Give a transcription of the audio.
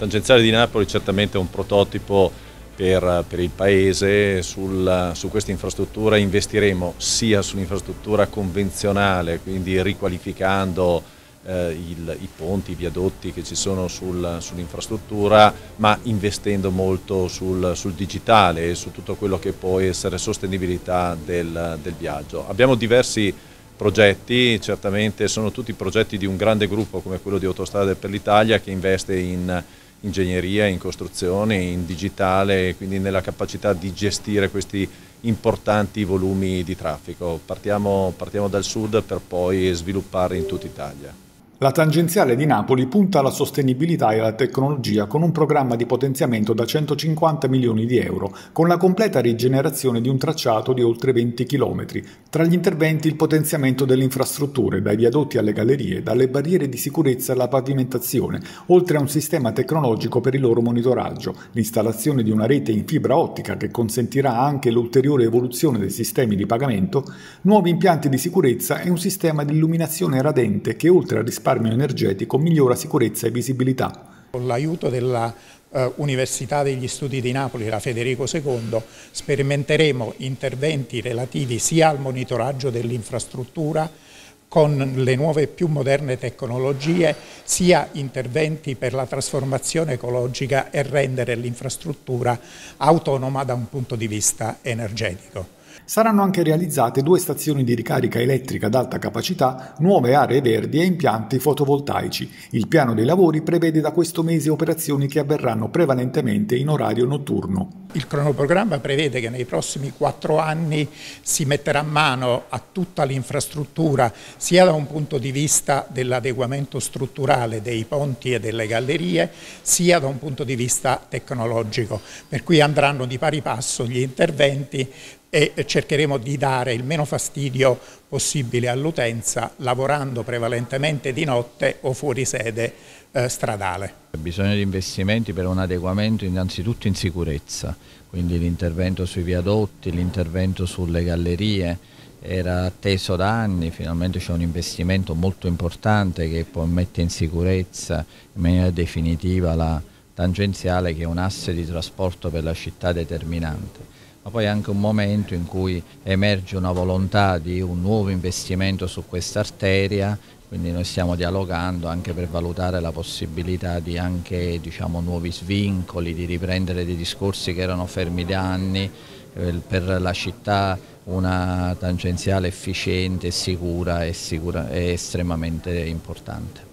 Tangenziale di Napoli certamente è un prototipo per il Paese. Su questa infrastruttura investiremo sia sull'infrastruttura convenzionale, quindi riqualificando i ponti, i viadotti che ci sono sull'infrastruttura, ma investendo molto sul digitale e su tutto quello che può essere sostenibilità del viaggio. Abbiamo diversi progetti, certamente sono tutti progetti di un grande gruppo come quello di Autostrade per l'Italia, che investe in ingegneria, in costruzione, in digitale, quindi nella capacità di gestire questi importanti volumi di traffico. Partiamo dal sud per poi svilupparli in tutta Italia. La tangenziale di Napoli punta alla sostenibilità e alla tecnologia con un programma di potenziamento da 150 milioni di euro, con la completa rigenerazione di un tracciato di oltre 20 km. Tra gli interventi il potenziamento delle infrastrutture, dai viadotti alle gallerie, dalle barriere di sicurezza alla pavimentazione, oltre a un sistema tecnologico per il loro monitoraggio, l'installazione di una rete in fibra ottica che consentirà anche l'ulteriore evoluzione dei sistemi di pagamento, nuovi impianti di sicurezza e un sistema di illuminazione radente che, oltre a risparmiare energetico, migliora sicurezza e visibilità. Con l'aiuto della Università degli Studi di Napoli, la Federico II, sperimenteremo interventi relativi sia al monitoraggio dell'infrastruttura con le nuove e più moderne tecnologie, sia interventi per la trasformazione ecologica e rendere l'infrastruttura autonoma da un punto di vista energetico. Saranno anche realizzate 2 stazioni di ricarica elettrica ad alta capacità, nuove aree verdi e impianti fotovoltaici. Il piano dei lavori prevede da questo mese operazioni che avverranno prevalentemente in orario notturno. Il cronoprogramma prevede che nei prossimi 4 anni si metterà a mano a tutta l'infrastruttura, sia da un punto di vista dell'adeguamento strutturale dei ponti e delle gallerie, sia da un punto di vista tecnologico, per cui andranno di pari passo gli interventi e cercheremo di dare il meno fastidio possibile all'utenza, lavorando prevalentemente di notte o fuori sede stradale. C'è bisogno di investimenti per un adeguamento innanzitutto in sicurezza, quindi l'intervento sui viadotti, l'intervento sulle gallerie era atteso da anni, finalmente c'è un investimento molto importante che poi mette in sicurezza in maniera definitiva la tangenziale, che è un asse di trasporto per la città determinante. Ma poi è anche un momento in cui emerge una volontà di un nuovo investimento su questa arteria, quindi noi stiamo dialogando anche per valutare la possibilità di anche, diciamo, nuovi svincoli, di riprendere dei discorsi che erano fermi da anni per la città. Una tangenziale efficiente, sicura è estremamente importante.